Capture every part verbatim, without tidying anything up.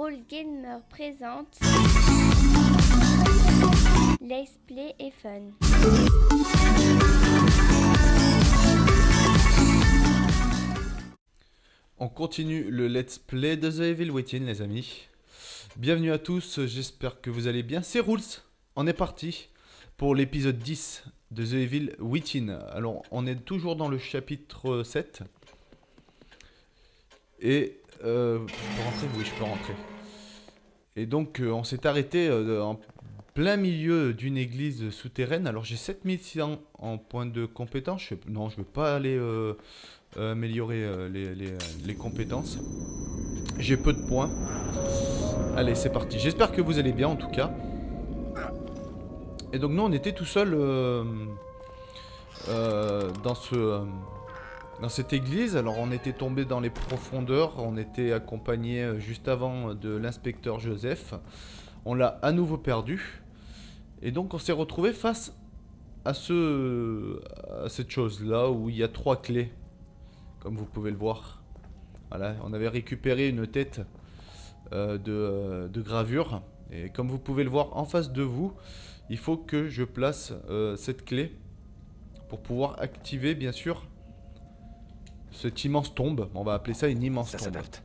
Rules Gamer présente Let's Play et Fun. On continue le Let's Play de The Evil Within, les amis. Bienvenue à tous, j'espère que vous allez bien. C'est Rules, on est parti pour l'épisode dix de The Evil Within. Alors, on est toujours dans le chapitre sept. Et... Euh, je peux rentrer ? Oui, je peux rentrer. Et donc, euh, on s'est arrêté euh, en plein milieu d'une église souterraine. Alors, j'ai sept mille six cents en points de compétences. Je... Non, je ne veux pas aller euh, améliorer euh, les, les, les compétences. J'ai peu de points. Allez, c'est parti. J'espère que vous allez bien, en tout cas. Et donc, nous, on était tout seul euh, euh, dans ce... Euh, Dans cette église. Alors on était tombé dans les profondeurs, on était accompagné juste avant de l'inspecteur Joseph. On l'a à nouveau perdu. Et donc on s'est retrouvé face à, ce, à cette chose là où il y a trois clés. Comme vous pouvez le voir. Voilà, on avait récupéré une tête euh, de, de gravure. Et comme vous pouvez le voir en face de vous, il faut que je place euh, cette clé pour pouvoir activer bien sûr cette immense tombe. On va appeler ça une immense ça tombe. S'adapte.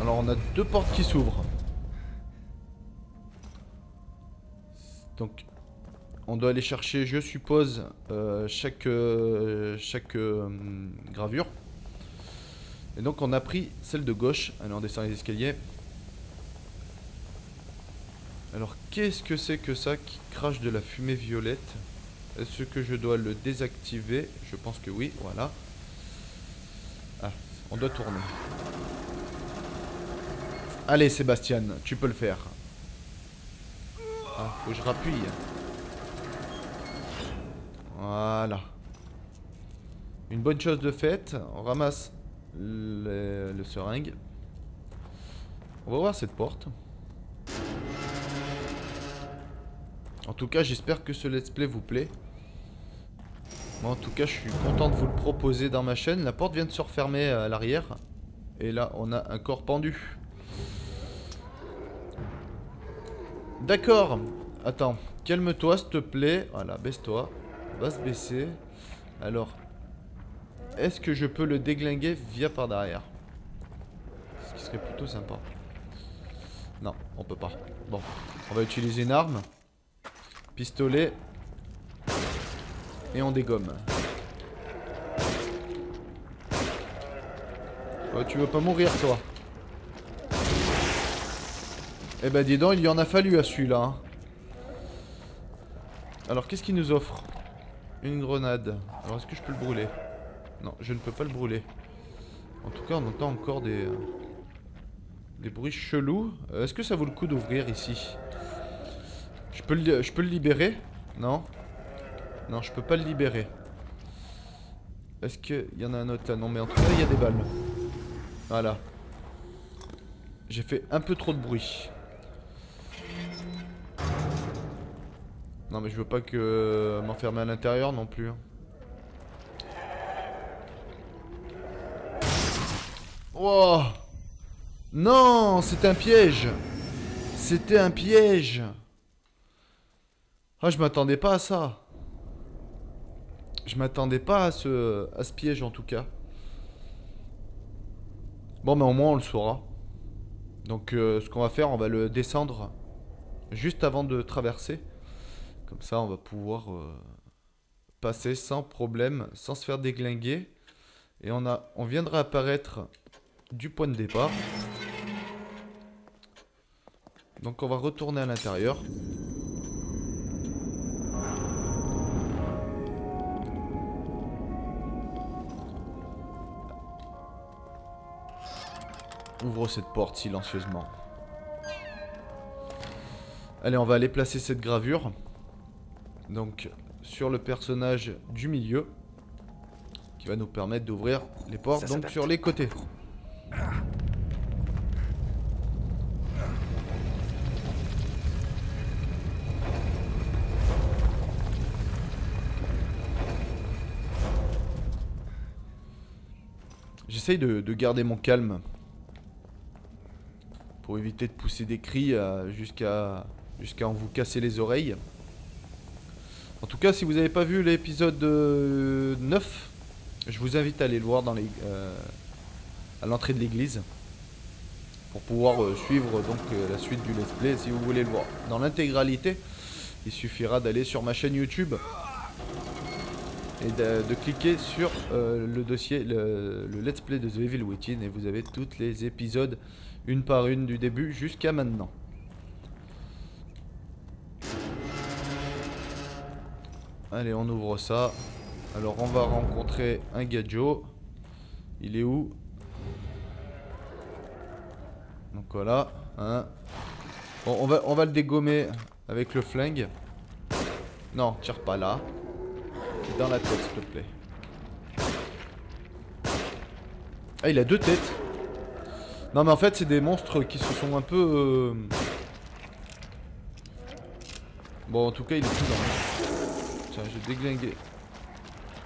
Alors on a deux portes qui s'ouvrent. Donc on doit aller chercher, je suppose, euh, chaque, euh, chaque euh, gravure. Et donc on a pris celle de gauche. Allez, on descend les escaliers. Alors qu'est-ce que c'est que ça qui crache de la fumée violette? Est-ce que je dois le désactiver? Je pense que oui, voilà. Ah, on doit tourner. Allez Sébastien, tu peux le faire. Ah, faut que je rappuie. Voilà. Une bonne chose de faite, on ramasse le, le seringue. On va voir cette porte. En tout cas, j'espère que ce let's play vous plaît. Moi, en tout cas, je suis content de vous le proposer dans ma chaîne. La porte vient de se refermer à l'arrière. Et là, on a un corps pendu. D'accord. Attends, calme-toi, s'il te plaît. Voilà, baisse-toi. Va se baisser. Alors, est-ce que je peux le déglinguer via par derrière? Ce qui serait plutôt sympa. Non, on peut pas. Bon, on va utiliser une arme. Pistolet. Et on dégomme. Oh, tu veux pas mourir toi? Eh ben dis donc, il y en a fallu à celui-là hein. Alors qu'est-ce qu'il nous offre? Une grenade. Alors est-ce que je peux le brûler? Non, je ne peux pas le brûler. En tout cas on entend encore des euh, des bruits chelous. euh, Est-ce que ça vaut le coup d'ouvrir ici? Je peux, le, je peux le libérer? Non. Non, je peux pas le libérer. Est-ce qu'il y en a un autre là? Non, mais en tout cas, il y a des balles. Voilà. J'ai fait un peu trop de bruit. Non, mais je veux pas que m'enfermer à l'intérieur non plus. Wow! Non, c'est un piège! C'était un piège! Ah, je m'attendais pas à ça. Je m'attendais pas à ce, à ce piège en tout cas. Bon mais au moins on le saura. Donc euh, ce qu'on va faire, on va le descendre juste avant de traverser. Comme ça on va pouvoir euh, passer sans problème, sans se faire déglinguer. Et on, a, on viendra apparaître du point de départ. Donc on va retourner à l'intérieur. Ouvre cette porte silencieusement. Allez, on va aller placer cette gravure. Donc, sur le personnage du milieu. Qui va nous permettre d'ouvrir les portes, ça, ça donc date. Sur les côtés. J'essaye de, de garder mon calme pour éviter de pousser des cris jusqu'à jusqu'à en vous casser les oreilles. En tout cas, si vous n'avez pas vu l'épisode neuf, je vous invite à aller le voir dans les, euh, à l'entrée de l'église pour pouvoir euh, suivre donc euh, la suite du let's play si vous voulez le voir dans l'intégralité. Il suffira d'aller sur ma chaîne YouTube et de, de cliquer sur euh, le dossier, le, le let's play de The Evil Within, et vous avez tous les épisodes une par une du début jusqu'à maintenant. Allez, on ouvre ça. Alors on va rencontrer un gadjo. Il est où? Donc voilà, hein. Bon, on va, on va le dégommer avec le flingue. Non, tire pas là. Dans la tête, s'il te plaît. Ah, il a deux têtes. Non, mais en fait, c'est des monstres qui se sont un peu... Euh... Bon, en tout cas, il est tout dans. Tiens, j'ai déglingué.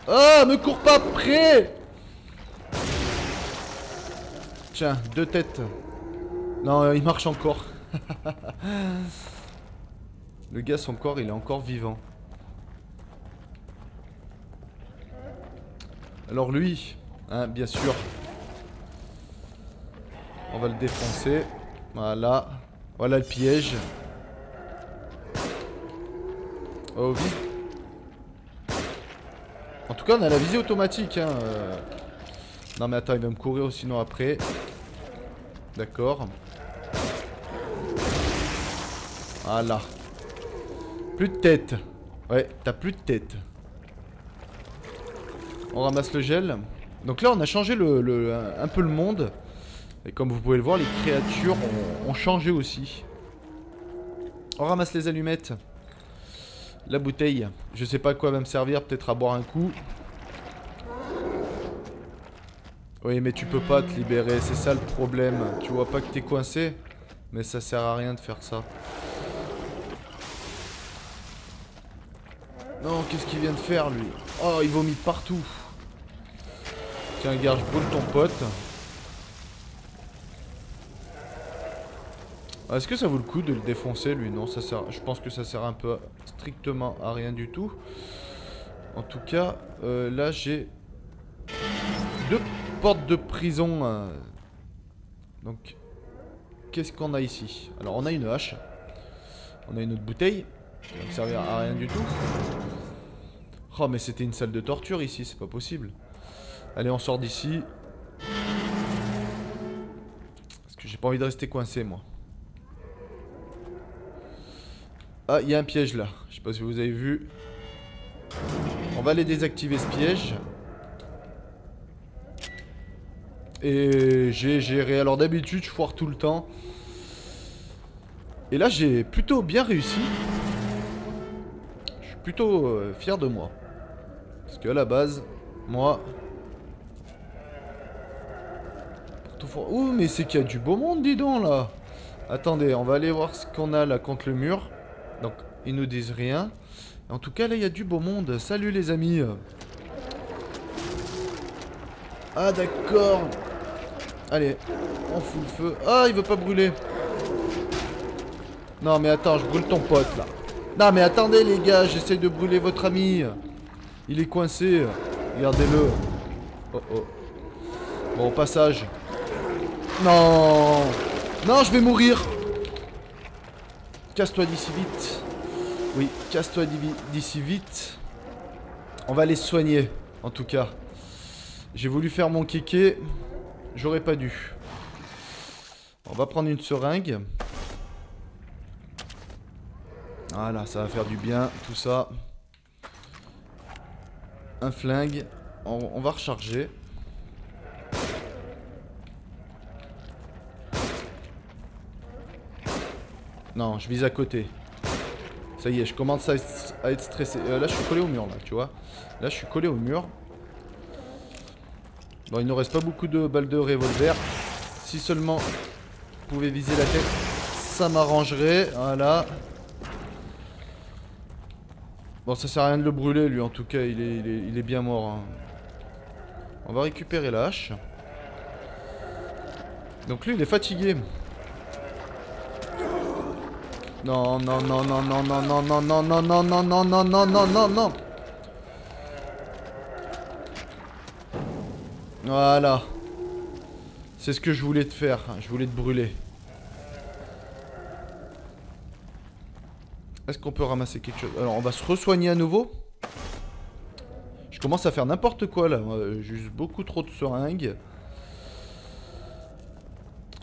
Ah, me cours pas près. Tiens, deux têtes. Non, euh, il marche encore. Le gars, son corps, il est encore vivant. Alors lui, hein, bien sûr, on va le défoncer. Voilà. Voilà le piège. Oh oui. En tout cas, on a la visée automatique, hein. Non mais attends, il va me courir sinon après. D'accord. Voilà. Plus de tête. Ouais, t'as plus de tête. On ramasse le gel. Donc là on a changé le, le, un, un peu le monde. Et comme vous pouvez le voir, les créatures ont, ont changé aussi. On ramasse les allumettes. La bouteille. Je sais pas à quoi va me servir, peut-être à boire un coup. Oui mais tu peux pas te libérer, c'est ça le problème. Tu vois pas que t'es coincé. Mais ça sert à rien de faire ça. Non, qu'est-ce qu'il vient de faire lui? Oh, il vomit partout. Tiens, gars, je brûle ton pote. Ah, est-ce que ça vaut le coup de le défoncer lui? Non, ça sert. Je pense que ça sert un peu à... strictement à rien du tout. En tout cas, euh, là j'ai deux portes de prison. Euh... Donc, qu'est-ce qu'on a ici? Alors, on a une hache. On a une autre bouteille. Ça ne servira à rien du tout. Oh mais c'était une salle de torture ici, c'est pas possible. Allez, on sort d'ici. Parce que j'ai pas envie de rester coincé moi. Ah, il y a un piège là. Je sais pas si vous avez vu. On va aller désactiver ce piège. Et j'ai géré. Alors d'habitude je foire tout le temps. Et là j'ai plutôt bien réussi. Plutôt euh, fier de moi. Parce que à la base, moi. Ouh, mais c'est qu'il y a du beau monde, dis donc là. Attendez, on va aller voir ce qu'on a là contre le mur. Donc, ils nous disent rien. En tout cas, là, il y a du beau monde. Salut les amis. Ah, d'accord. Allez, on fout le feu. Ah, il veut pas brûler. Non, mais attends, je brûle ton pote là. Non mais attendez les gars, j'essaye de brûler votre ami. Il est coincé. Regardez-le. Oh oh. Bon, au passage. Non. Non, je vais mourir. Casse-toi d'ici vite. Oui, casse-toi d'ici vite. On va les soigner, en tout cas. J'ai voulu faire mon kéké. J'aurais pas dû. On va prendre une seringue. Voilà, ça va faire du bien, tout ça. Un flingue. On, on va recharger. Non, je vise à côté. Ça y est, je commence à, à être stressé. Euh, là, je suis collé au mur, là, tu vois. Là, je suis collé au mur. Bon, il ne nous reste pas beaucoup de balles de revolver. Si seulement vous pouvez viser la tête, ça m'arrangerait. Voilà. Bon, ça sert à rien de le brûler lui, en tout cas il est, il est, il est bien mort, hein. On va récupérer la hache. Donc lui il est fatigué. Non non non non non non non non non non non non non non non non non non. Voilà. C'est ce que je voulais te faire. Je voulais te brûler. Est-ce qu'on peut ramasser quelque chose? Alors on va se re-soigner à nouveau. Je commence à faire n'importe quoi là. Juste beaucoup trop de seringues.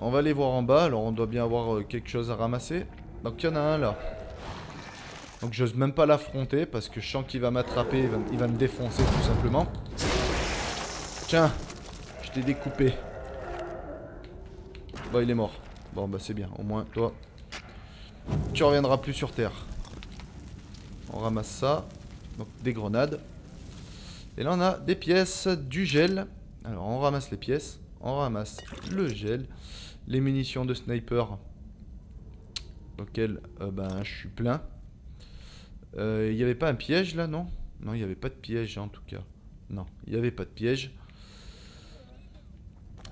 On va aller voir en bas. Alors on doit bien avoir quelque chose à ramasser. Donc il y en a un là. Donc j'ose même pas l'affronter parce que je sens qu'il va m'attraper. Il va, il va me défoncer tout simplement. Tiens, je t'ai découpé. Bah il est mort. Bon bah c'est bien. Au moins toi, tu reviendras plus sur terre. On ramasse ça. Donc des grenades. Et là on a des pièces, du gel. Alors on ramasse les pièces. On ramasse le gel. Les munitions de sniper. Auquel euh, ben, je suis plein. Il euh, n'y avait pas un piège là, non? Non, il n'y avait pas de piège en tout cas. Non, il n'y avait pas de piège.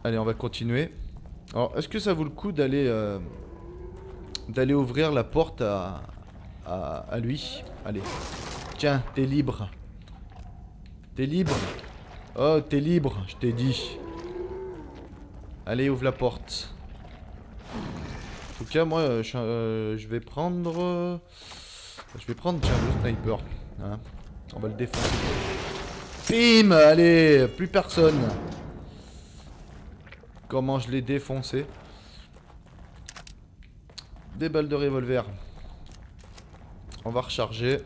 Allez, on va continuer. Alors, est-ce que ça vaut le coup d'aller euh, d'aller ouvrir la porte à, à, à lui? Allez. Tiens, t'es libre. T'es libre. Oh, t'es libre, je t'ai dit. Allez, ouvre la porte. En tout cas, moi, je, euh, je vais prendre... Euh, je vais prendre tiens, le sniper. Hein. On va le défoncer. Bim! Allez! Plus personne! Comment je l'ai défoncé? Des balles de revolver. On va recharger.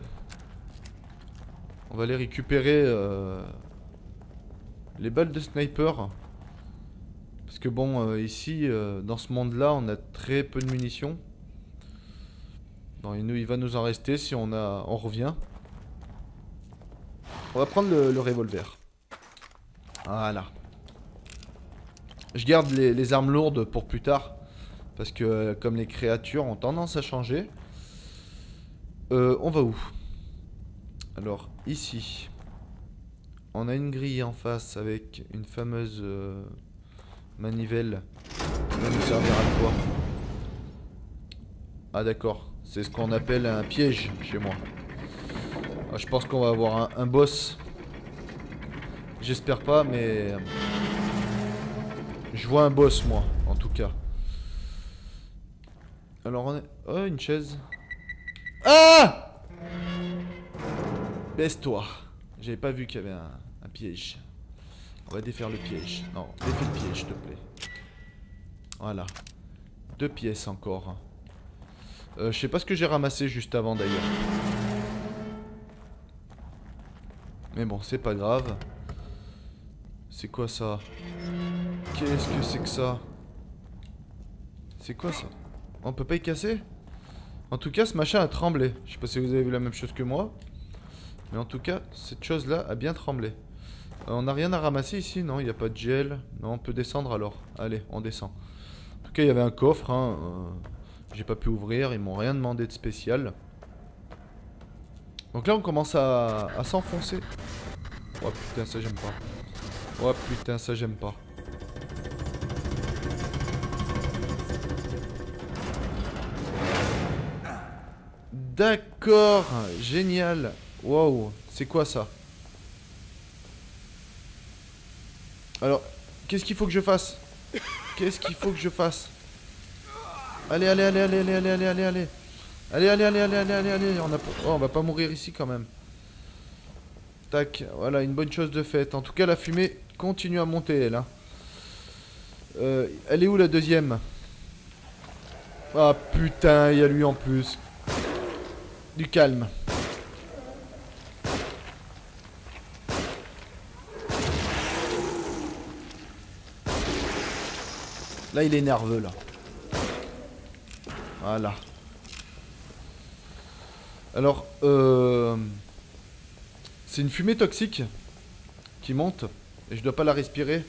On va aller récupérer... Euh, les balles de sniper. Parce que bon, euh, ici, euh, dans ce monde-là, on a très peu de munitions. Non, il, nous, il va nous en rester si on, a, on revient. On va prendre le, le revolver. Voilà. Je garde les, les armes lourdes pour plus tard. Parce que euh, comme les créatures ont tendance à changer. Euh, on va où? Alors, ici. On a une grille en face avec une fameuse... Euh manivelle qui va nous servir à quoi? Ah d'accord, c'est ce qu'on appelle un piège chez moi. Ah, je pense qu'on va avoir un, un boss. J'espère pas, mais je vois un boss moi, en tout cas. Alors on est... Oh, une chaise. Ah! Baisse-toi. J'avais pas vu qu'il y avait un, un piège. On va défaire le piège. Non, défais le piège, s'il te plaît. Voilà. Deux pièces encore. Euh, je sais pas ce que j'ai ramassé juste avant, d'ailleurs. Mais bon, c'est pas grave. C'est quoi ça? Qu'est-ce que c'est que ça? C'est quoi ça? On peut pas y casser? En tout cas, ce machin a tremblé. Je sais pas si vous avez vu la même chose que moi. Mais en tout cas, cette chose-là a bien tremblé. On n'a rien à ramasser ici, non, il n'y a pas de gel. Non, on peut descendre alors. Allez, on descend. En tout cas, il y avait un coffre. Hein. Euh, J'ai pas pu ouvrir, ils m'ont rien demandé de spécial. Donc là, on commence à, à s'enfoncer. Oh putain, ça j'aime pas. Oh putain, ça j'aime pas. D'accord, génial. Waouh, c'est quoi ça? Alors, qu'est-ce qu'il faut que je fasse? Qu'est-ce qu'il faut que je fasse? Allez, allez, allez, allez, allez, allez, allez, allez, allez, allez, allez, allez, allez, allez, allez, on a... Oh, on va pas mourir ici quand même. Tac, voilà, une bonne chose de faite. En tout cas, la fumée continue à monter, elle. Hein. Euh, elle est où la deuxième? Ah putain, il y a lui en plus. Du calme. Là, il est nerveux, là. Voilà. Alors, euh... c'est une fumée toxique qui monte. Et je dois pas la respirer.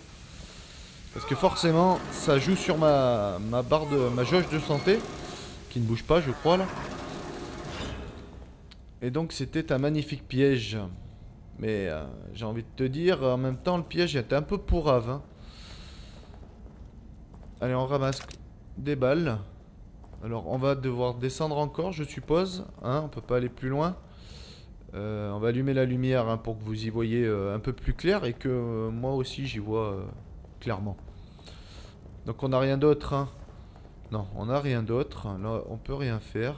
Parce que forcément, ça joue sur ma, ma barre de... ma jauge de santé. Qui ne bouge pas, je crois, là. Et donc, c'était un magnifique piège. Mais euh, j'ai envie de te dire, en même temps, le piège était un peu pourrave, hein. Allez, on ramasse des balles. Alors on va devoir descendre encore, je suppose, hein, on peut pas aller plus loin. Euh, on va allumer la lumière, hein, pour que vous y voyez euh, un peu plus clair et que euh, moi aussi j'y vois euh, clairement. Donc on n'a rien d'autre, hein. Non, on n'a rien d'autre. Là on peut rien faire.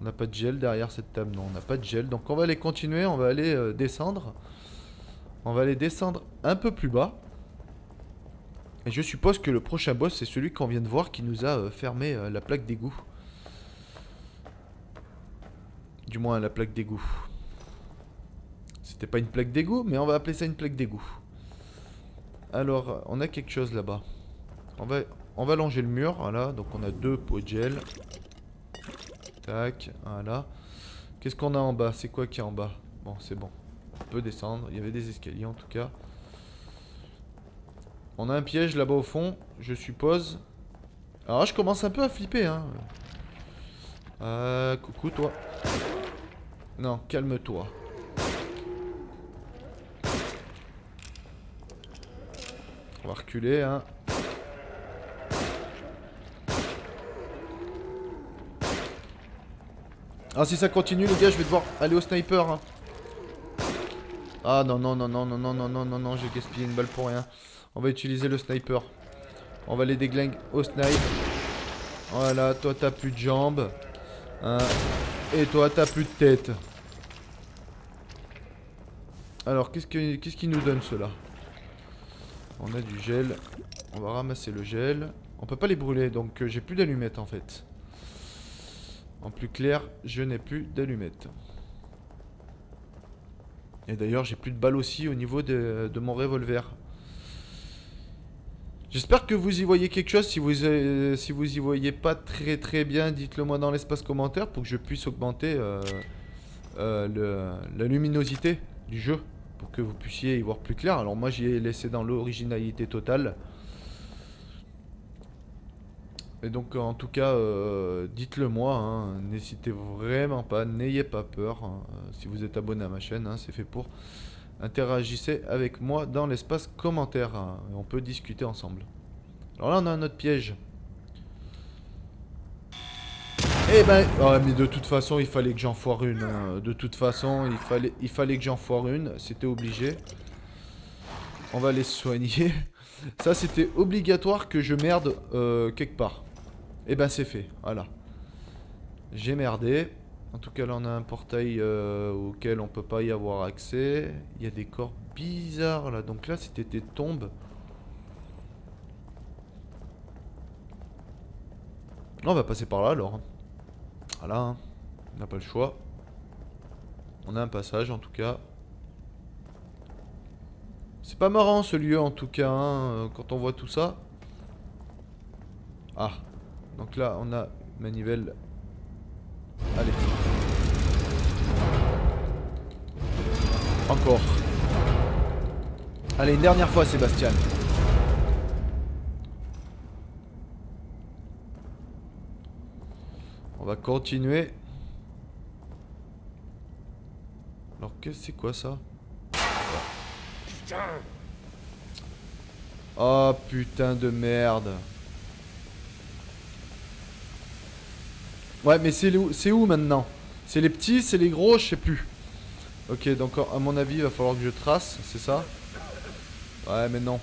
On n'a pas de gel derrière cette table, non, on n'a pas de gel. Donc on va aller continuer, on va aller euh, descendre. On va aller descendre un peu plus bas. Et je suppose que le prochain boss c'est celui qu'on vient de voir qui nous a euh, fermé euh, la plaque d'égout. Du moins la plaque d'égout. C'était pas une plaque d'égout, mais on va appeler ça une plaque d'égout. Alors, on a quelque chose là-bas. On va, on va longer le mur, voilà. Donc on a deux pots de gel. Tac, voilà. Qu'est-ce qu'on a en bas? C'est quoi qui est en bas? Bon, c'est bon. On peut descendre, il y avait des escaliers en tout cas. On a un piège là-bas au fond, je suppose. Alors là, je commence un peu à flipper, hein. Euh, coucou toi. Non, calme-toi. On va reculer, hein. Ah, si ça continue, les gars, je vais devoir aller au sniper, hein. Ah non, non, non, non, non, non, non, non, non, non, j'ai gaspillé une balle pour rien. On va utiliser le sniper. On va les déglinguer au snipe. Voilà, toi t'as plus de jambes. Hein. Et toi t'as plus de tête. Alors qu'est-ce que, qu'est-ce qui nous donne cela? On a du gel. On va ramasser le gel. On peut pas les brûler, donc euh, j'ai plus d'allumettes en fait. En plus clair, je n'ai plus d'allumettes. Et d'ailleurs j'ai plus de balles aussi au niveau de, de mon revolver. J'espère que vous y voyez quelque chose. Si vous, euh, si vous y voyez pas très très bien, dites-le moi dans l'espace commentaire pour que je puisse augmenter euh, euh, le, la luminosité du jeu, pour que vous puissiez y voir plus clair. Alors moi j'y ai laissé dans l'originalité totale. Et donc en tout cas, euh, dites-le moi, hein, n'hésitez vraiment pas, n'ayez pas peur. Hein, si vous êtes abonné à ma chaîne, hein, c'est fait pour... Interagissez avec moi dans l'espace commentaire. Hein, et on peut discuter ensemble. Alors là, on a un autre piège. Eh ben... Oh, mais de toute façon, il fallait que j'en foire une. Hein. De toute façon, il fallait, il fallait que j'en foire une. C'était obligé. On va les soigner. Ça, c'était obligatoire que je merde euh, quelque part. Eh ben, c'est fait. Voilà. J'ai merdé. En tout cas, là, on a un portail euh, auquel on peut pas y avoir accès. Il y a des corps bizarres, là. Donc là, c'était des tombes. On va passer par là, alors. Voilà, hein. On n'a pas le choix. On a un passage, en tout cas. C'est pas marrant, ce lieu, en tout cas, hein, quand on voit tout ça. Ah. Donc là, on a manivelle... Allez. Encore. Allez, une dernière fois, Sébastien. On va continuer. Alors, que c'est quoi ça? Oh putain de merde. Ouais, mais c'est où, où maintenant? C'est les petits, c'est les gros, je sais plus. Ok, donc à mon avis, il va falloir que je trace, c'est ça? Ouais, mais non.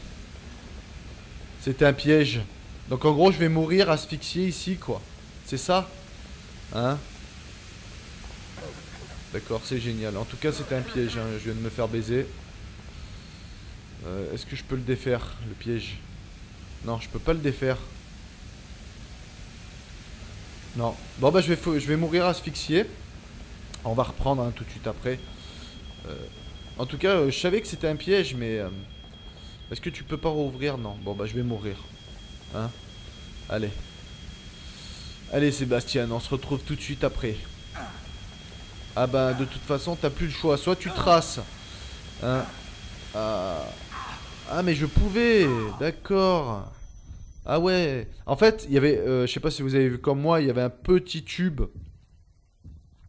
C'était un piège. Donc en gros, je vais mourir asphyxié ici, quoi. C'est ça? Hein? D'accord, c'est génial. En tout cas, c'était un piège, hein. Je viens de me faire baiser. Euh, Est-ce que je peux le défaire, le piège? Non, je peux pas le défaire. Non. Bon bah je vais, je vais mourir asphyxié. On va reprendre, hein, tout de suite après. Euh, en tout cas, euh, je savais que c'était un piège, mais... Euh, est-ce que tu peux pas rouvrir? Non. Bon bah je vais mourir. Hein? Allez. Allez Sébastien, on se retrouve tout de suite après. Ah bah de toute façon, t'as plus le choix. Soit tu traces. Hein? Ah, ah mais je pouvais. D'accord. Ah ouais, en fait, il y avait, euh, je sais pas si vous avez vu comme moi, il y avait un petit tube.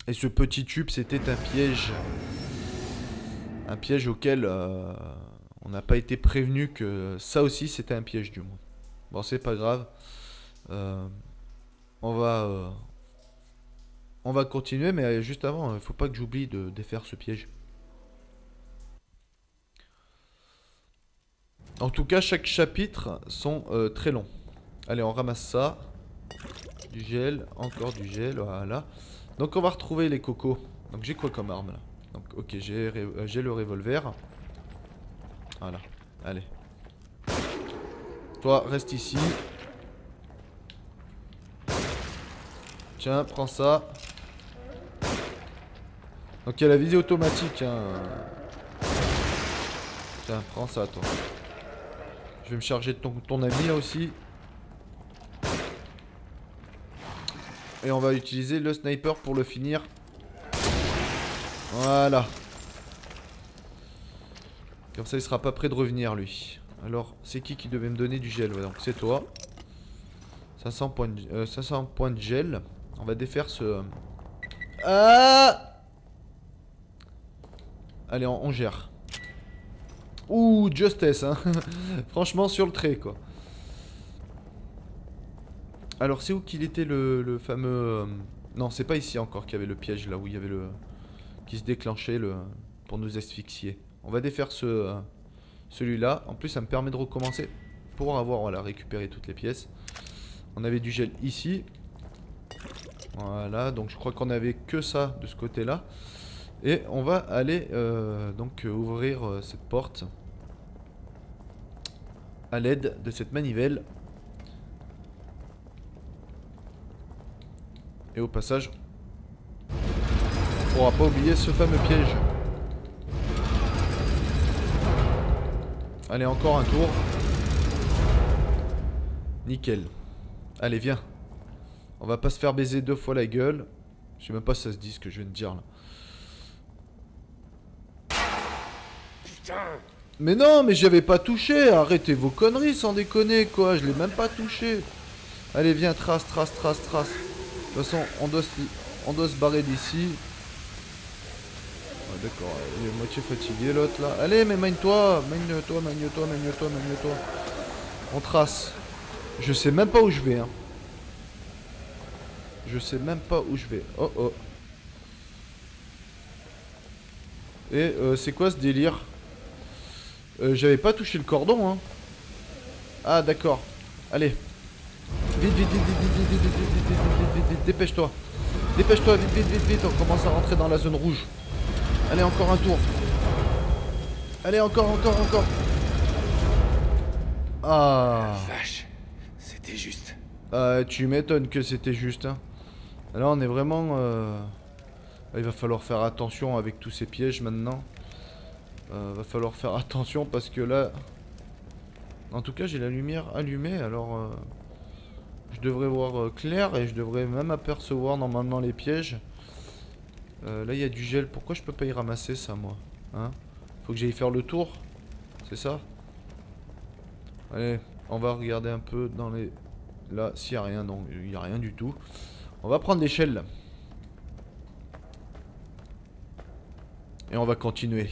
Et ce petit tube, c'était un piège. Un piège auquel euh, on n'a pas été prévenu que ça aussi, c'était un piège du monde. Bon, c'est pas grave. Euh, on va... Euh, on va continuer, mais juste avant, il faut pas que j'oublie de défaire ce piège. En tout cas, chaque chapitre sont euh, très longs. Allez, on ramasse ça. Du gel, encore du gel, voilà. Donc on va retrouver les cocos. Donc j'ai quoi comme arme là? Donc ok, j'ai euh, le revolver. Voilà, allez. Toi, reste ici. Tiens, prends ça. Donc il y a la visée automatique, hein. Tiens, prends ça toi. Je vais me charger de ton, ton ami là aussi. Et on va utiliser le sniper pour le finir. Voilà. Comme ça il sera pas prêt de revenir lui. Alors c'est qui qui devait me donner du gel? Ouais, donc c'est toi. Cinq cents points de gel. On va défaire ce... Ah, allez, on, on gère. Ouh, justice, hein. Franchement, sur le trait, quoi. Alors, c'est où qu'il était le, le fameux... Non, c'est pas ici encore qu'il y avait le piège, là où il y avait le... Qui se déclenchait le... pour nous asphyxier. On va défaire ce... celui-là. En plus, ça me permet de recommencer pour avoir, voilà, récupéré toutes les pièces. On avait du gel ici. Voilà, donc je crois qu'on avait que ça de ce côté-là. Et on va aller euh, donc euh, ouvrir euh, cette porte à l'aide de cette manivelle. Et au passage, on ne pourra pas oublier ce fameux piège. Allez, encore un tour. Nickel. Allez, viens. On va pas se faire baiser deux fois la gueule. Je sais même pas si ça se dit ce que je viens de dire là. Mais non, mais j'avais pas touché. Arrêtez vos conneries, sans déconner, quoi. Je l'ai même pas touché. Allez, viens, trace, trace, trace, trace. De toute façon, on doit se, on doit se barrer d'ici. Ouais, d'accord. Il est moitié fatigué, l'autre, là. Allez, mais mine-toi. Mine-toi, mine-toi, mine-toi, mine-toi. On trace. Je sais même pas où je vais, hein. Je sais même pas où je vais. Oh, oh. Et euh, c'est quoi ce délire? Euh, j'avais pas touché le cordon, hein. Ah d'accord. Allez. Vite, vite, vite, vite, vite, vite, vite, vite, vite, vite, vite, dépêche-toi. Dépêche-toi, vite, vite, vite, vite. On commence à rentrer dans la zone rouge. Allez, encore un tour. Allez, encore, encore, encore. Ah. Vache, c'était juste. Euh, tu m'étonnes que c'était juste, hein. Là, on est vraiment... Euh... Il va falloir faire attention avec tous ces pièges maintenant. Euh, va falloir faire attention parce que là... En tout cas, j'ai la lumière allumée, alors... Euh, je devrais voir euh, clair et je devrais même apercevoir normalement les pièges. Euh, là, il y a du gel. Pourquoi je peux pas y ramasser ça, moi, hein? Faut que j'aille faire le tour, c'est ça? Allez, on va regarder un peu dans les... Là, s'il n'y a rien, donc il n'y a rien du tout. On va prendre l'échelle. Et on va continuer.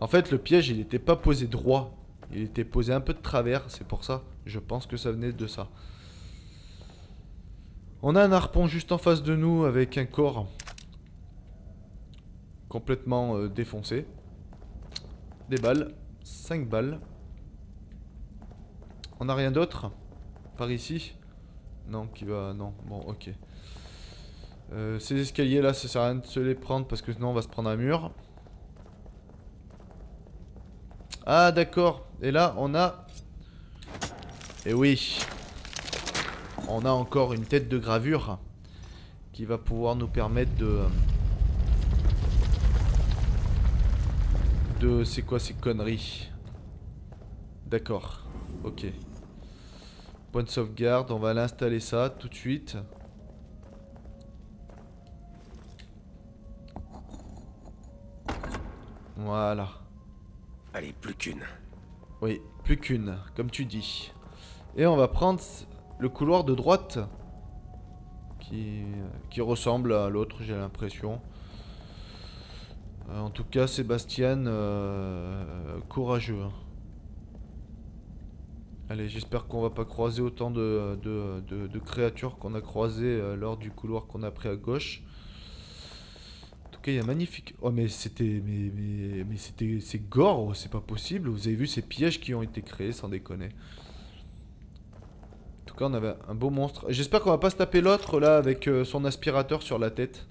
En fait, le piège, il n'était pas posé droit. Il était posé un peu de travers, c'est pour ça. Je pense que ça venait de ça. On a un harpon juste en face de nous avec un corps complètement euh, défoncé. Des balles, cinq balles. On n'a rien d'autre par ici? Non, qui va... Non, bon, ok. Euh, ces escaliers là, ça sert à rien de se les prendre parce que sinon on va se prendre un mur. Ah d'accord. Et là on a... Et oui, on a encore une tête de gravure qui va pouvoir nous permettre de... De... C'est quoi ces conneries? D'accord. Ok. Point de sauvegarde. On va l'installer ça tout de suite. Voilà. Allez, plus qu'une. Oui, plus qu'une, comme tu dis. Et on va prendre le couloir de droite qui, qui ressemble à l'autre, j'ai l'impression. Euh, en tout cas, Sébastien, euh, courageux. Allez, j'espère qu'on va pas croiser autant de, de, de, de créatures qu'on a croisées lors du couloir qu'on a pris à gauche. En tout cas, il y a magnifique... Oh, mais c'était... Mais, mais, mais c'était... C'est gore, c'est pas possible. Vous avez vu ces pièges qui ont été créés, sans déconner. En tout cas, on avait un beau monstre. J'espère qu'on va pas se taper l'autre, là, avec son aspirateur sur la tête.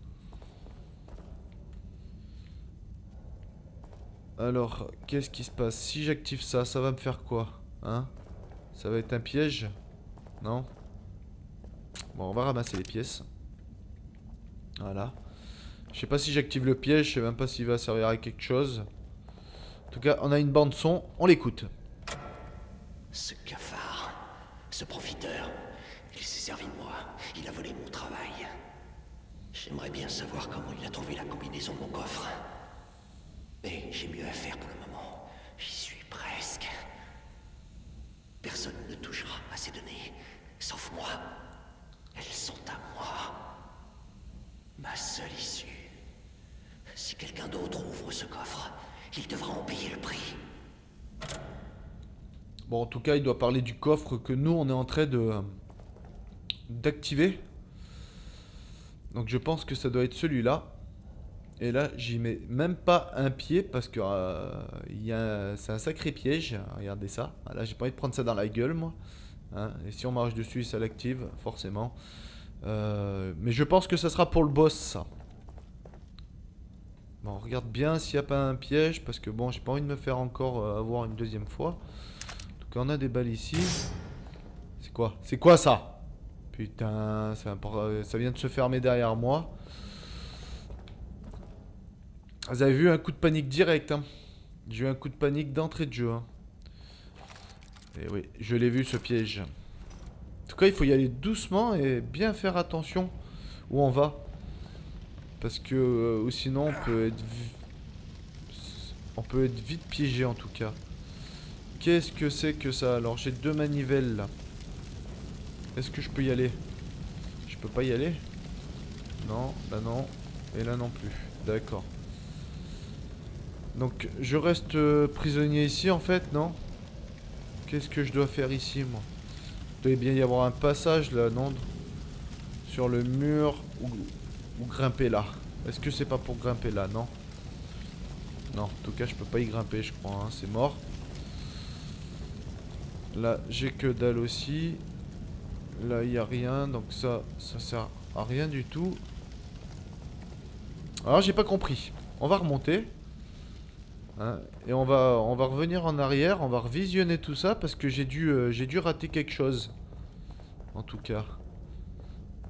Alors, qu'est-ce qui se passe? Si j'active ça, ça va me faire quoi? Hein? Ça va être un piège? Non? Bon, on va ramasser les pièces. Voilà. Je sais pas si j'active le piège, je sais même pas s'il va servir à quelque chose. En tout cas, on a une bande son, on l'écoute. Ce cafard, ce profiteur, il s'est servi de moi, il a volé mon travail. J'aimerais bien savoir comment il a trouvé la combinaison de mon coffre. Mais j'ai mieux à faire pour le moment. J'y suis presque. Personne ne touchera à ces données, sauf moi. Elles sont à moi. Ma seule issue. Si quelqu'un d'autre ouvre ce coffre, il devra en payer le prix. Bon, en tout cas, il doit parler du coffre que nous, on est en train de d'activer. Donc je pense que ça doit être celui-là. Et là, j'y mets même pas un pied parce que euh, c'est un sacré piège. Regardez ça. Là, j'ai pas envie de prendre ça dans la gueule, moi. Hein, et si on marche dessus, ça l'active, forcément. Euh, mais je pense que ça sera pour le boss, ça. Bon, on regarde bien s'il n'y a pas un piège parce que bon, j'ai pas envie de me faire encore euh, avoir une deuxième fois. En tout cas, on a des balles ici. C'est quoi? C'est quoi ça? Putain, ça, ça vient de se fermer derrière moi. Vous avez vu un coup de panique direct, hein. J'ai eu un coup de panique d'entrée de jeu, hein. Et oui, je l'ai vu ce piège. En tout cas, il faut y aller doucement et bien faire attention où on va. Parce que euh, ou sinon on peut être on peut être vite piégé en tout cas. Qu'est-ce que c'est que ça? Alors j'ai deux manivelles là. Est-ce que je peux y aller? Je peux pas y aller? Non, là non. Et là non plus. D'accord. Donc je reste euh, prisonnier ici en fait, non? Qu'est-ce que je dois faire ici, moi? Il doit bien y avoir un passage là, non? Sur le mur ou, ou grimper là. Est-ce que c'est pas pour grimper là, non? Non, en tout cas je peux pas y grimper je crois, hein, c'est mort. Là j'ai que dalle aussi. Là il n'y a rien, donc ça, ça sert à rien du tout. Alors j'ai pas compris. On va remonter. Hein, et on va, on va revenir en arrière, on va revisionner tout ça parce que j'ai dû, euh, j'ai dû rater quelque chose. En tout cas.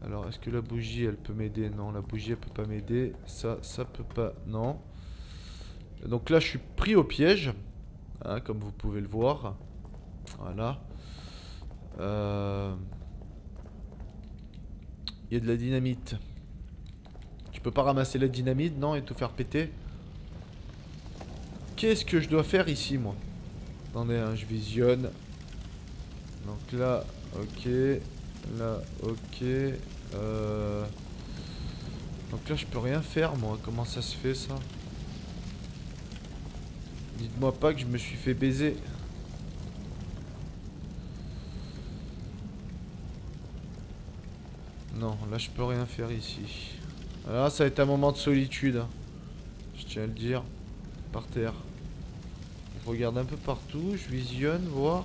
Alors, est-ce que la bougie, elle peut m'aider? Non, la bougie, elle peut pas m'aider. Ça, ça peut pas. Non. Donc là, je suis pris au piège. Hein, comme vous pouvez le voir. Voilà. Euh... Il y a de la dynamite. Je peux pas ramasser la dynamite, non, et tout faire péter. Qu'est-ce que je dois faire ici, moi? Attendez, hein, je visionne. Donc là, ok. Là, ok. Euh... Donc là, je peux rien faire, moi. Comment ça se fait, ça? Dites-moi pas que je me suis fait baiser. Non, là, je peux rien faire ici. Là, ça va être un moment de solitude. Hein. Je tiens à le dire. Par terre. Je regarde un peu partout, je visionne, voir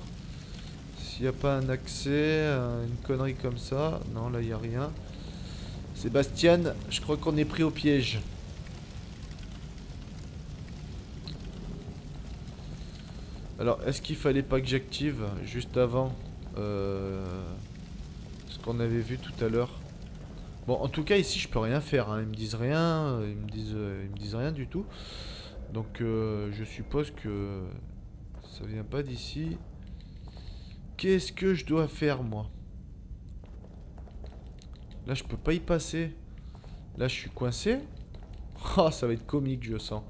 s'il n'y a pas un accès, une connerie comme ça. Non, là, il n'y a rien. Sébastien, je crois qu'on est pris au piège. Alors, est-ce qu'il fallait pas que j'active juste avant euh, ce qu'on avait vu tout à l'heure? Bon, en tout cas, ici, je peux rien faire. Hein. Ils me disent rien, ils me disent, ils me disent rien du tout. Donc euh, je suppose que ça vient pas d'ici. Qu'est-ce que je dois faire, moi? Là je peux pas y passer. Là je suis coincé. Oh, ça va être comique, je sens.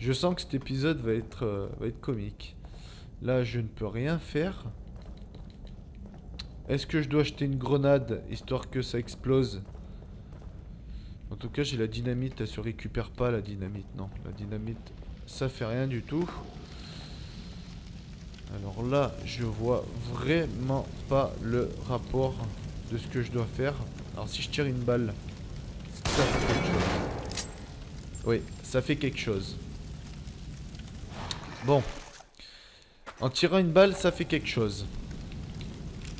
Je sens que cet épisode va être, euh, va être comique. Là je ne peux rien faire. Est-ce que je dois jeter une grenade histoire que ça explose? En tout cas, j'ai la dynamite, elle se récupère pas, la dynamite, non. La dynamite, ça fait rien du tout. Alors là, je vois vraiment pas le rapport de ce que je dois faire. Alors si je tire une balle, ça fait quelque chose. Oui, ça fait quelque chose. Bon. En tirant une balle, ça fait quelque chose.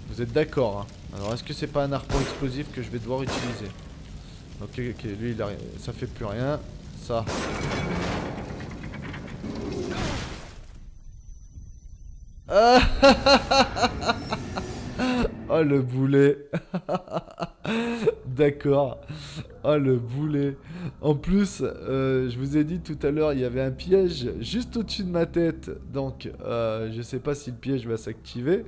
Vous êtes d'accord, hein? Alors est-ce que c'est pas un harpon explosif que je vais devoir utiliser? Ok, ok, lui il a... ça fait plus rien. Ça. Ah oh le boulet. D'accord. Oh le boulet. En plus, euh, je vous ai dit tout à l'heure, il y avait un piège juste au-dessus de ma tête. Donc, euh, je sais pas si le piège va s'activer.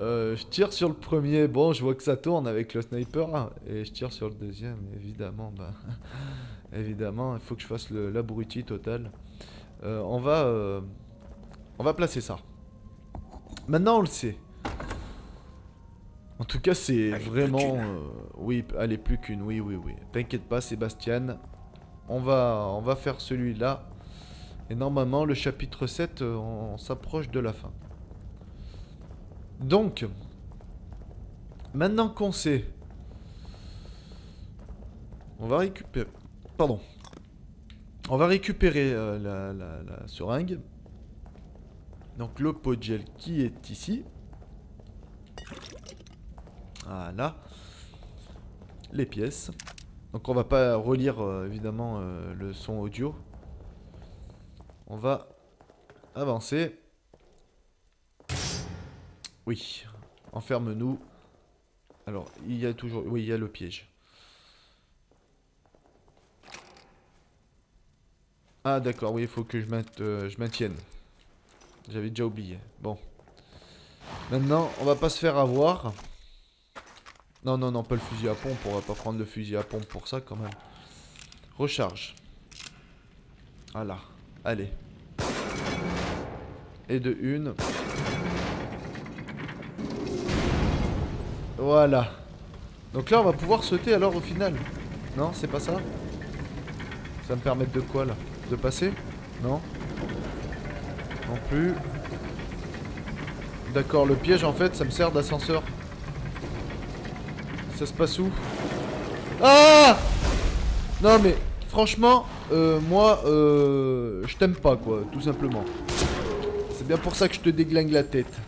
Euh, je tire sur le premier. Bon, je vois que ça tourne avec le sniper. Hein, et je tire sur le deuxième. Évidemment, bah, évidemment, il faut que je fasse l'abruti total. Euh, on va, euh, on va placer ça. Maintenant, on le sait. En tout cas, c'est vraiment... Euh, oui, allez, plus qu'une, oui, oui, oui. T'inquiète pas, Sébastien. On va, on va faire celui-là. Et normalement, le chapitre sept, on, on s'approche de la fin. Donc, maintenant qu'on sait... On va récupérer... Pardon. On va récupérer euh, la, la, la seringue. Donc, le pot de gel qui est ici... Voilà. Les pièces. Donc on va pas relire euh, évidemment euh, le son audio. On va avancer. Oui. Enferme-nous. Alors il y a toujours... Oui, il y a le piège. Ah d'accord, oui, il faut que je mette, euh, je maintienne. J'avais déjà oublié. Bon. Maintenant, on va pas se faire avoir. Non, non, non, pas le fusil à pompe. On va pas prendre le fusil à pompe pour ça, quand même. Recharge. Voilà. Allez. Et de une. Voilà. Donc là, on va pouvoir sauter, alors, au final. Non, c'est pas ça? Ça me permet de quoi, là? De passer? Non? Non plus. D'accord, le piège, en fait, ça me sert d'ascenseur. Ça se passe où? Ah! Non mais franchement, euh, moi, euh, je t'aime pas quoi, tout simplement. C'est bien pour ça que je te déglingue la tête.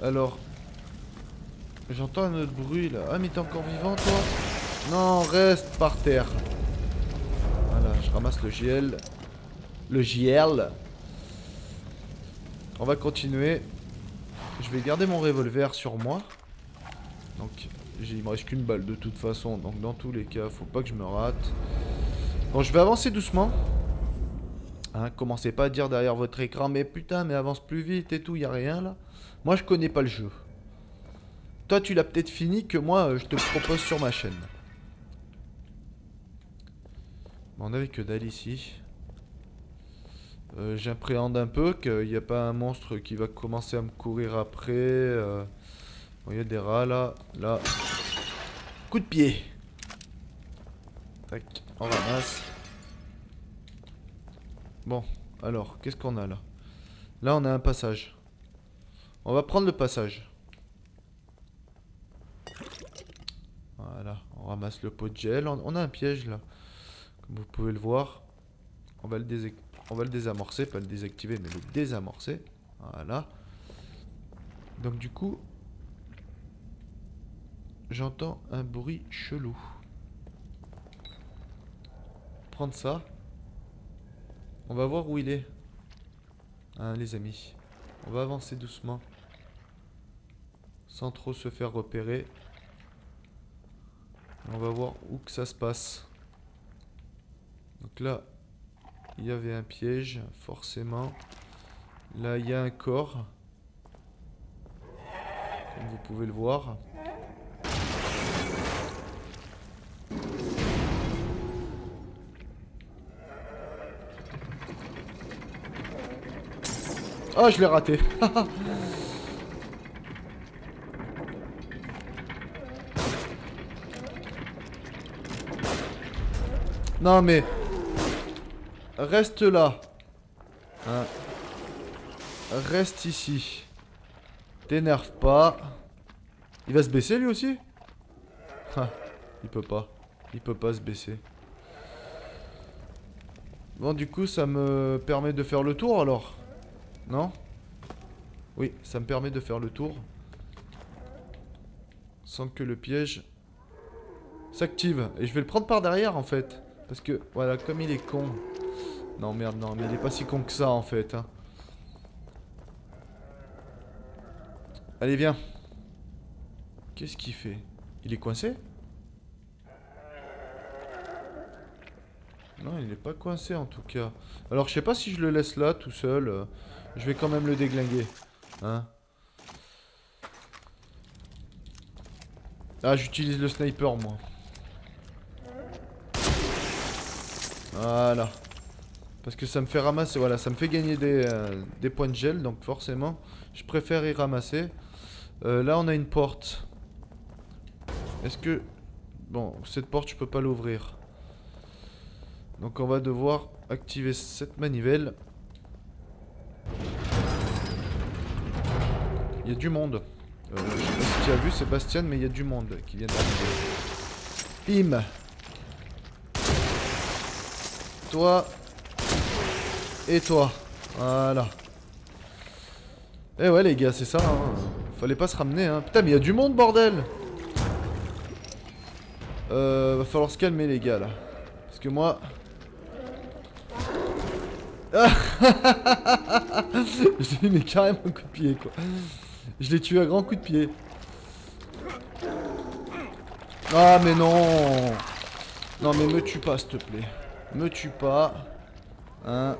Alors, j'entends un autre bruit là. Ah mais t'es encore vivant toi? Non, reste par terre. Voilà, je ramasse le G L. Le G L. On va continuer. Je vais garder mon revolver sur moi. Donc il me reste qu'une balle de toute façon. Donc dans tous les cas, faut pas que je me rate. Bon, je vais avancer doucement. Hein, commencez pas à dire derrière votre écran, mais putain, mais avance plus vite et tout, y a rien là. Moi je connais pas le jeu. Toi tu l'as peut-être fini que moi je te propose sur ma chaîne. Bon, on avait que dalle ici. Euh, J'appréhende un peu qu'il n'y a pas un monstre qui va commencer à me courir après. Euh... Bon, il y a des rats là. Là. Coup de pied. Tac. On ramasse. Bon. Alors, qu'est-ce qu'on a là? Là, on a un passage. On va prendre le passage. Voilà. On ramasse le pot de gel. On a un piège là. Comme vous pouvez le voir. On va le désactiver. On va le désamorcer, pas le désactiver, mais le désamorcer. Voilà. Donc du coup, j'entends un bruit chelou. Prendre ça. On va voir où il est. Hein, les amis. On va avancer doucement. Sans trop se faire repérer. On va voir où que ça se passe. Donc là... Il y avait un piège, forcément. Là, il y a un corps. Comme vous pouvez le voir. Ah, oh, je l'ai raté. Non, mais... Reste là. Hein. Reste ici. T'énerve pas. Il va se baisser lui aussi? Il peut pas. Il peut pas se baisser. Bon, du coup, ça me permet de faire le tour alors? Non? Oui, ça me permet de faire le tour. Sans que le piège s'active. Et je vais le prendre par derrière en fait. Parce que, voilà, comme il est con. Non, merde, non, mais il est pas si con que ça en fait. Hein. Allez, viens. Qu'est-ce qu'il fait? Il est coincé? Non, il n'est pas coincé en tout cas. Alors, je sais pas si je le laisse là tout seul. Je vais quand même le déglinguer. Hein? Ah, j'utilise le sniper moi. Voilà. Parce que ça me fait ramasser. Voilà, ça me fait gagner des, euh, des points de gel. Donc, forcément, je préfère y ramasser. Euh, là, on a une porte. Est-ce que... Bon, cette porte, je peux pas l'ouvrir. Donc, on va devoir activer cette manivelle. Il y a du monde. Euh, je sais pas si tu as vu Sébastien, mais il y a du monde qui vient d'arriver. Bim! Toi. Et toi. Voilà. Eh ouais les gars, c'est ça. Hein. Fallait pas se ramener. Hein. Putain, mais il y a du monde, bordel. Euh, va falloir se calmer les gars, là. Parce que moi... Ah je l'ai mis carrément un coup de pied, quoi. Je l'ai tué à grand coup de pied. Ah, mais non. Non, mais me tue pas, s'il te plaît. Me tue pas. Hein.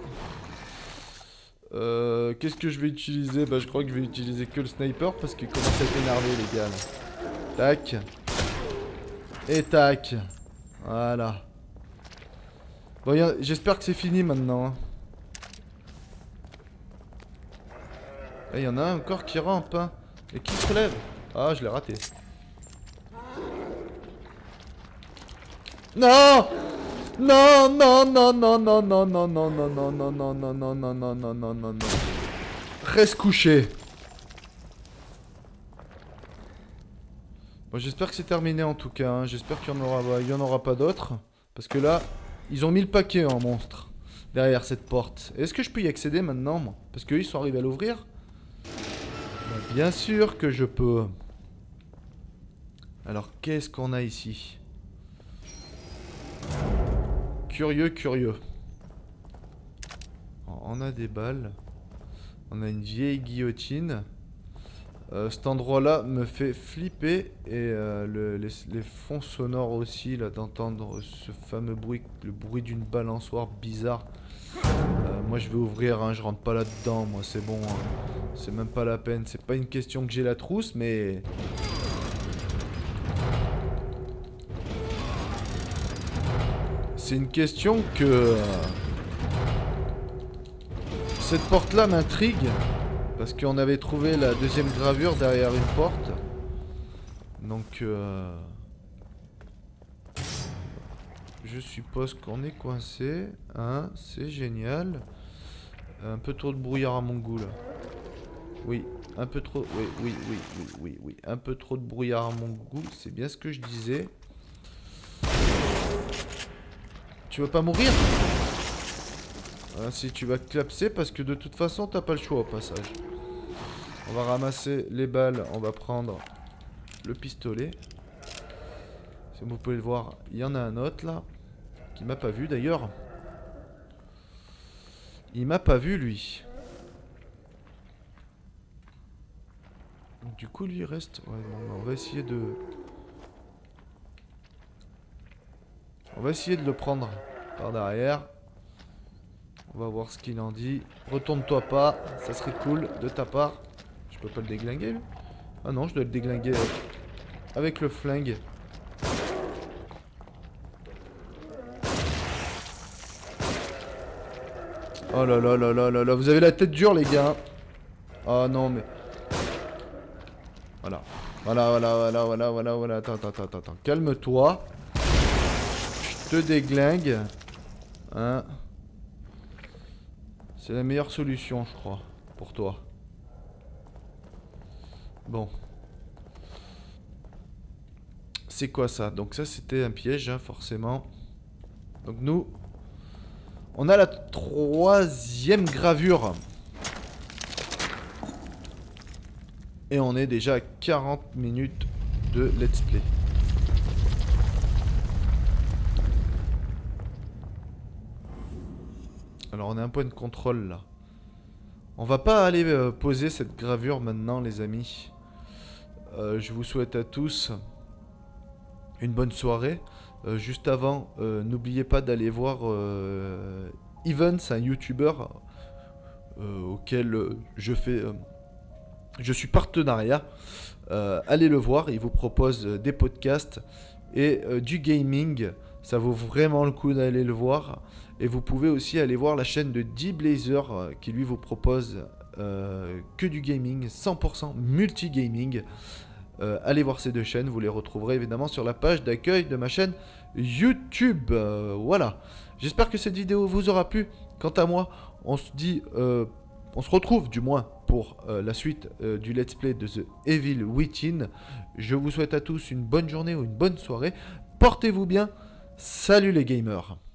Euh, Qu'est-ce que je vais utiliser? Bah je crois que je vais utiliser que le sniper parce qu'il commence à t'énerver les gars là. Tac. Et tac. Voilà. Bon, j'espère que c'est fini maintenant. Hein. Et il y en a un encore qui rampe. Hein. Et qui se relève. Ah je l'ai raté. Non. Non, non, non, non, non, non, non, non, non, non, non, non, non, non, non, non, non, non, non, non. Reste couché. Bon, j'espère que c'est terminé en tout cas. J'espère qu'il n'y en aura, il y en aura pas d'autres. Parce que là, ils ont mis le paquet en monstre. Derrière cette porte. Est-ce que je peux y accéder maintenant? Parce qu'eux, ils sont arrivés à l'ouvrir. Bien sûr que je peux. Alors, qu'est-ce qu'on a ici? Curieux, curieux. On a des balles. On a une vieille guillotine. Euh, cet endroit-là me fait flipper. Et euh, le, les, les fonds sonores aussi, là, d'entendre ce fameux bruit, le bruit d'une balançoire bizarre. Euh, moi, je vais ouvrir, hein, je rentre pas là-dedans, moi, c'est bon. Hein. C'est même pas la peine. C'est pas une question que j'ai la trousse, mais... C'est une question que... Cette porte-là m'intrigue. Parce qu'on avait trouvé la deuxième gravure derrière une porte. Donc... Euh... Je suppose qu'on est coincé. Hein, c'est génial. Un peu trop de brouillard à mon goût, là. Oui, un peu trop... Oui, oui, oui, oui, oui, oui. Un peu trop de brouillard à mon goût. C'est bien ce que je disais. Tu veux pas mourir? Ah, si, tu vas clapser parce que de toute façon t'as pas le choix au passage. On va ramasser les balles, on va prendre le pistolet. Comme vous pouvez le voir, il y en a un autre là qui m'a pas vu d'ailleurs. Il m'a pas vu lui. Du coup lui il reste... Ouais, non, on va essayer de... On va essayer de le prendre par derrière. On va voir ce qu'il en dit. Retourne-toi pas, ça serait cool de ta part. Je peux pas le déglinguer lui? Ah non, je dois le déglinguer avec, avec le flingue. Oh là là là là là là, vous avez la tête dure les gars. Ah non mais... Voilà, voilà, voilà, voilà, voilà, voilà, voilà. Attends, attends, attends, attends, calme-toi. Te déglingue. Hein. C'est la meilleure solution, je crois, pour toi. Bon. C'est quoi ça? Donc ça, c'était un piège, hein, forcément. Donc nous, on a la troisième gravure. Et on est déjà à quarante minutes de let's play. Alors on a un point de contrôle là. On va pas aller euh, poser cette gravure maintenant les amis. Euh, je vous souhaite à tous une bonne soirée. Euh, juste avant, euh, n'oubliez pas d'aller voir euh, Evans, un YouTuber euh, auquel euh, je fais... Euh, Je suis partenariat, euh, allez le voir, il vous propose des podcasts et euh, du gaming, ça vaut vraiment le coup d'aller le voir. Et vous pouvez aussi aller voir la chaîne de D-Blazer euh, qui lui vous propose euh, que du gaming, cent pour cent multigaming. Euh, allez voir ces deux chaînes, vous les retrouverez évidemment sur la page d'accueil de ma chaîne YouTube. Euh, voilà, j'espère que cette vidéo vous aura plu. Quant à moi, on se dit... Euh, on se retrouve du moins pour euh, la suite euh, du let's play de The Evil Within. Je vous souhaite à tous une bonne journée ou une bonne soirée. Portez-vous bien. Salut les gamers.